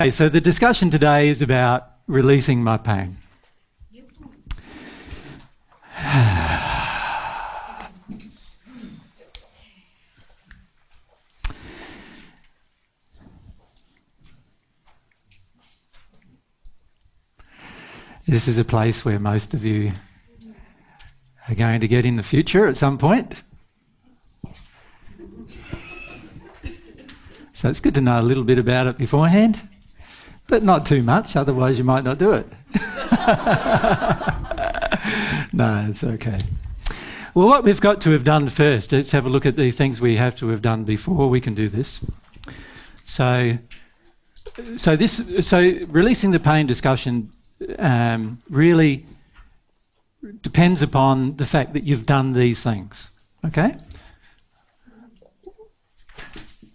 Okay, so the discussion today is about releasing my pain. This is a place where most of you are going to get in the future at some point. So it's good to know a little bit about it beforehand. But not too much, otherwise you might not do it. No, it's okay. Well, what we've got to have done first, let's have a look at the things we have to have done before we can do this. So releasing the pain discussion really depends upon the fact that you've done these things, okay?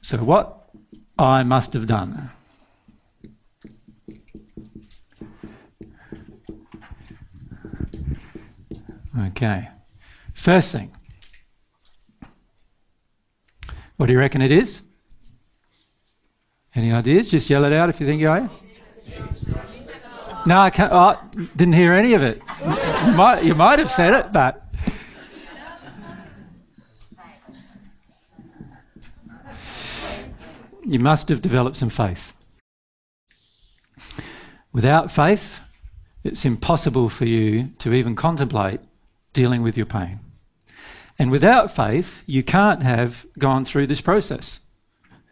So what I must have done. Okay, first thing. What do you reckon it is? Any ideas? Just yell it out if you think you are. No, I can't. Oh, didn't hear any of it. You might have said it, but... You must have developed some faith. Without faith, it's impossible for you to even contemplate dealing with your pain. And without faith, you can't have gone through this process.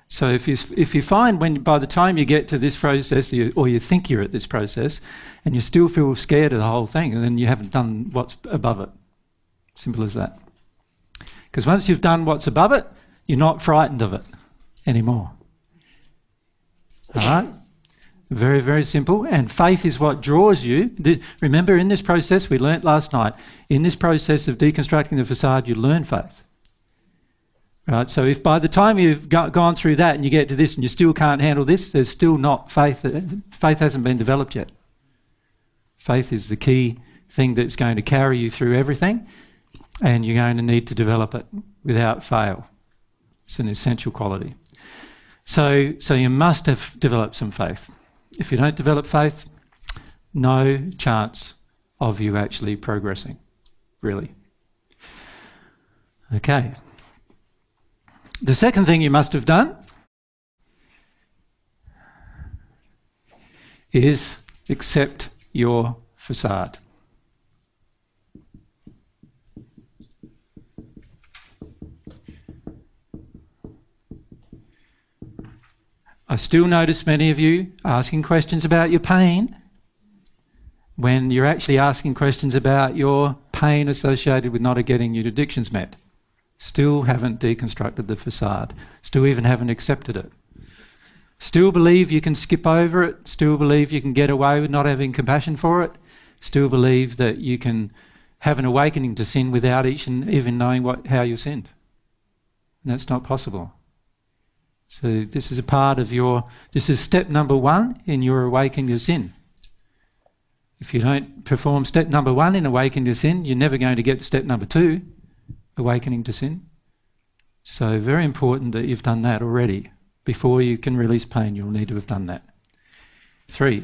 So if you find when by the time you get to this process, or you think you're at this process, and you still feel scared of the whole thing, then you haven't done what's above it. Simple as that. Because once you've done what's above it, you're not frightened of it anymore. All right? Very, very simple. And faith is what draws you. Remember, in this process, we learnt last night, in this process of deconstructing the facade, you learn faith. Right? So if by the time you've gone through that and you get to this and you still can't handle this, there's still not faith. Faith hasn't been developed yet. Faith is the key thing that's going to carry you through everything, and you're going to need to develop it without fail. It's an essential quality. So you must have developed some faith. If you don't develop faith, no chance of you actually progressing, really. Okay. The second thing you must have done is accept your facade. I still notice many of you asking questions about your pain when you're actually asking questions about your pain associated with not getting your addictions met. Still haven't deconstructed the facade. Still even haven't accepted it. Still believe you can skip over it. Still believe you can get away with not having compassion for it. Still believe that you can have an awakening to sin without even knowing how you sinned. And that's not possible. So this is a part of this is step number one in your awakening to sin. If you don't perform step number one in awakening to sin, you're never going to get to step number two, awakening to sin. So very important that you've done that already. Before you can release pain, you'll need to have done that. 3,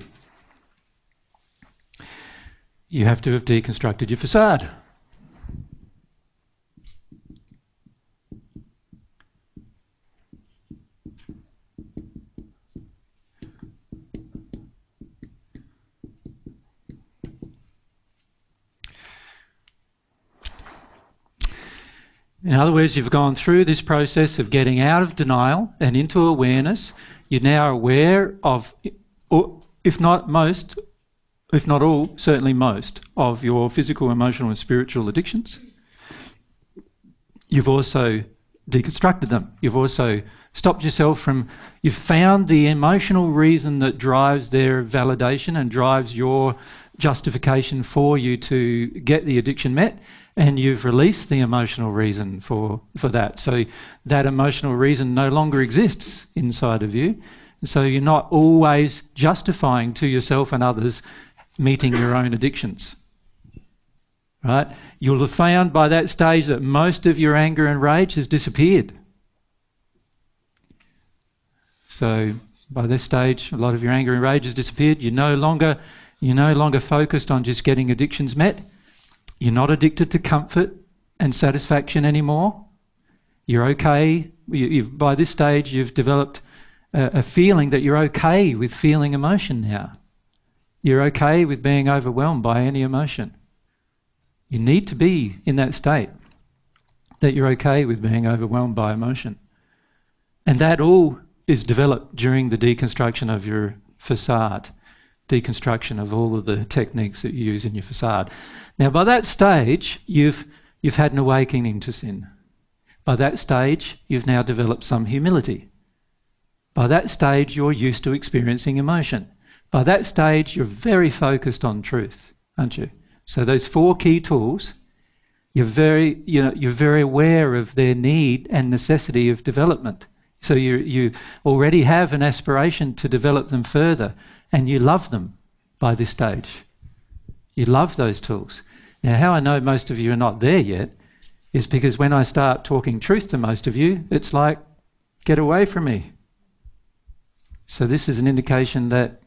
you have to have deconstructed your facade. In other words, you've gone through this process of getting out of denial and into awareness. You're now aware of, if not most, if not all, certainly most, of your physical, emotional and spiritual addictions. You've also deconstructed them. You've also stopped yourself from... You've found the emotional reason that drives their validation and drives your justification for you to get the addiction met. And you've released the emotional reason for that. So that emotional reason no longer exists inside of you. And so you're not always justifying to yourself and others meeting your own addictions. Right? You'll have found by that stage that most of your anger and rage has disappeared. So by this stage, a lot of your anger and rage has disappeared. You're no longer focused on just getting addictions met. You're not addicted to comfort and satisfaction anymore. You're okay. You've, by this stage, you've developed a feeling that you're okay with feeling emotion now. You're okay with being overwhelmed by any emotion. You need to be in that state, that you're okay with being overwhelmed by emotion. And that all is developed during the deconstruction of your facade, deconstruction of all of the techniques that you use in your facade. Now, by that stage, you've had an awakening to sin. By that stage, you've now developed some humility. By that stage, you're used to experiencing emotion. By that stage, you're very focused on truth, aren't you? So those four key tools, you're very aware of their need and necessity of development. So you already have an aspiration to develop them further, and you love them by this stage. You love those tools. Now, how I know most of you are not there yet is because when I start talking truth to most of you, it's like, get away from me. So this is an indication that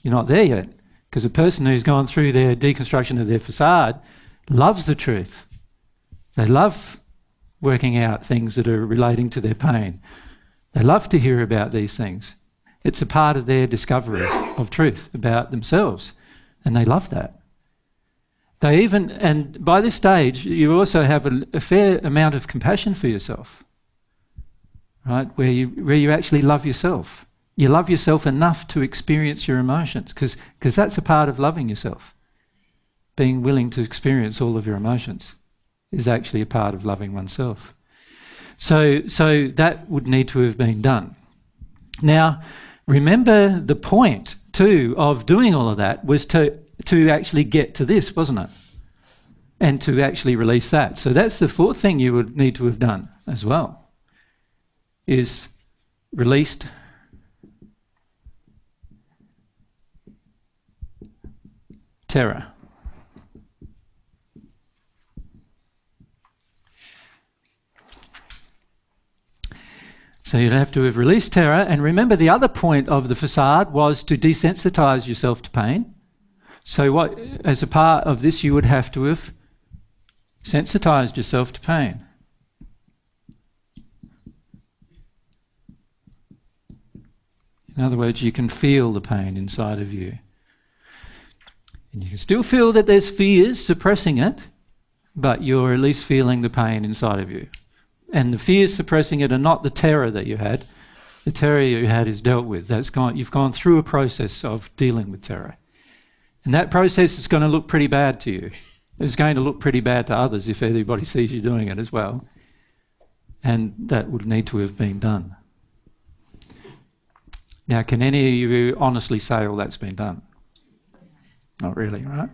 you're not there yet. Because a person who's gone through their deconstruction of their facade loves the truth. They love working out things that are relating to their pain. They love to hear about these things. It's a part of their discovery of truth about themselves, and they love that. They even, and by this stage, you also have a fair amount of compassion for yourself, right? Where you actually love yourself. You love yourself enough to experience your emotions, because that's a part of loving yourself. Being willing to experience all of your emotions is actually a part of loving oneself. So that would need to have been done. Now, remember the point, too, of doing all of that was to actually get to this, wasn't it? And to actually release that. So that's the fourth thing you would need to have done as well, is released terror. So you'd have to have released terror. And remember, the other point of the facade was to desensitize yourself to pain. So what, as a part of this, you would have to have sensitized yourself to pain. In other words, you can feel the pain inside of you. You can still feel that there's fears suppressing it, but you're at least feeling the pain inside of you. And the fears suppressing it are not the terror that you had. The terror you had is dealt with. That's gone. You've gone through a process of dealing with terror. And that process is going to look pretty bad to you. It's going to look pretty bad to others if anybody sees you doing it as well. And that would need to have been done. Now, can any of you honestly say all that's been done? Not really, right?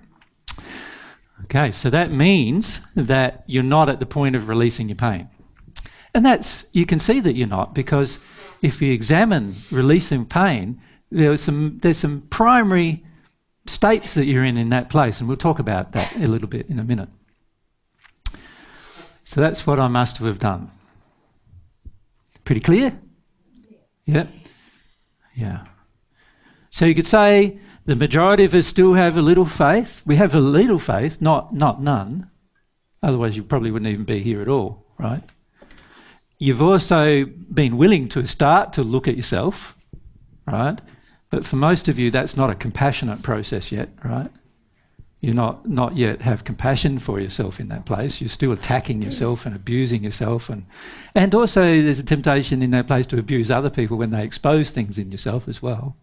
Okay, so that means that you're not at the point of releasing your pain. And that's, you can see that you're not, because if you examine releasing pain, there's some primary states that you're in that place, and we'll talk about that a little bit in a minute. So that's what I must have done. Pretty clear? Yeah. Yeah. So you could say, the majority of us still have a little faith. We have a little faith, not none. Otherwise, you probably wouldn't even be here at all, right? You've also been willing to start to look at yourself, right? But for most of you, that's not a compassionate process yet, right? You're not yet have compassion for yourself in that place. You're still attacking yourself and abusing yourself. And also, there's a temptation in that place to abuse other people when they expose things in yourself as well.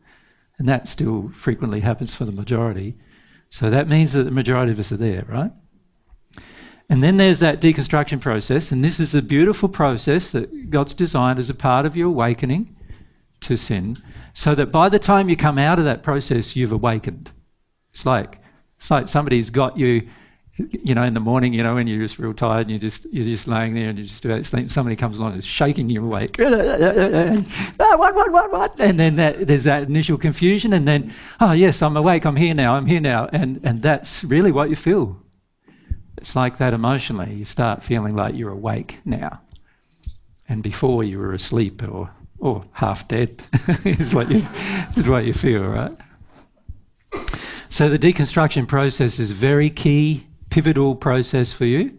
And that still frequently happens for the majority. So that means that the majority of us are there, right? And then there's that deconstruction process, and this is the beautiful process that God's designed as a part of your awakening to sin, so that by the time you come out of that process, you've awakened. It's like somebody's got you, you know, in the morning, you know, when you're just real tired and you're just laying there and you're just about to sleep, somebody comes along and is shaking you awake. What? And then there's that initial confusion, and then, oh yes, I'm awake, I'm here now. And that's really what you feel. It's like that emotionally. You start feeling like you're awake now. And before you were asleep or or half dead is what you feel, right? So the deconstruction process is a very key, pivotal process for you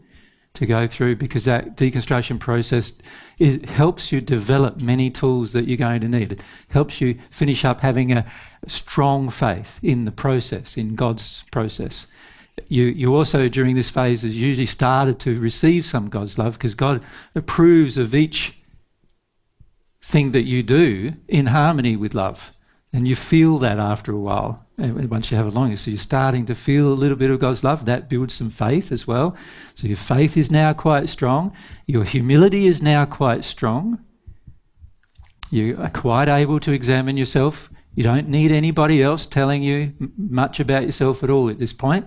to go through, because that deconstruction process, it helps you develop many tools that you're going to need. It helps you finish up having a strong faith in the process, in God's process. You also, during this phase, is usually started to receive some God's love, because God approves of each thing that you do in harmony with love. And you feel that after a while, and once you have a longing. So you're starting to feel a little bit of God's love. That builds some faith as well. So your faith is now quite strong. Your humility is now quite strong. You are quite able to examine yourself. You don't need anybody else telling you much about yourself at all at this point.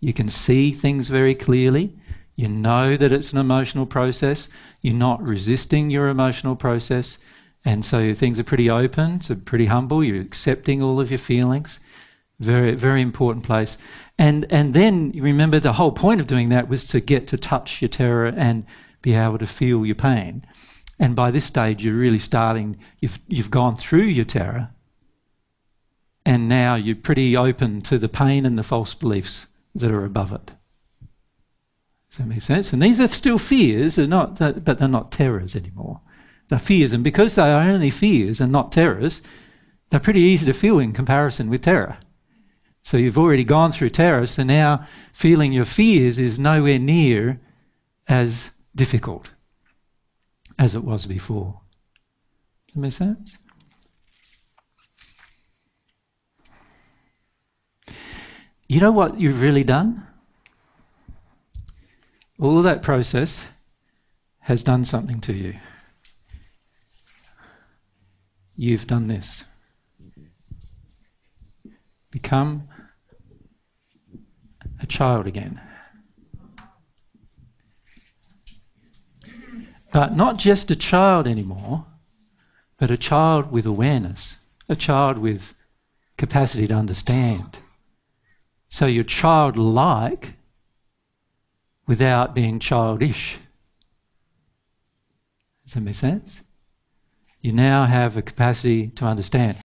You can see things very clearly. You know that it's an emotional process. You're not resisting your emotional process. And so things are pretty open, so pretty humble. You're accepting all of your feelings. Very, very important place. And then you remember the whole point of doing that was to get to touch your terror and be able to feel your pain. And by this stage, you're really starting. You've gone through your terror, and now you're pretty open to the pain and the false beliefs that are above it. Does that make sense? And these are still fears, but they're not terrors anymore. They're fears, and because they are only fears and not terrors, they're pretty easy to feel in comparison with terror. So you've already gone through terror, so now feeling your fears is nowhere near as difficult as it was before. Does that make sense? You know what you've really done? All of that process has done something to you. You've done this. Become a child again. But not just a child anymore, but a child with awareness, a child with capacity to understand. So you're childlike without being childish. Does that make sense? You now have a capacity to understand.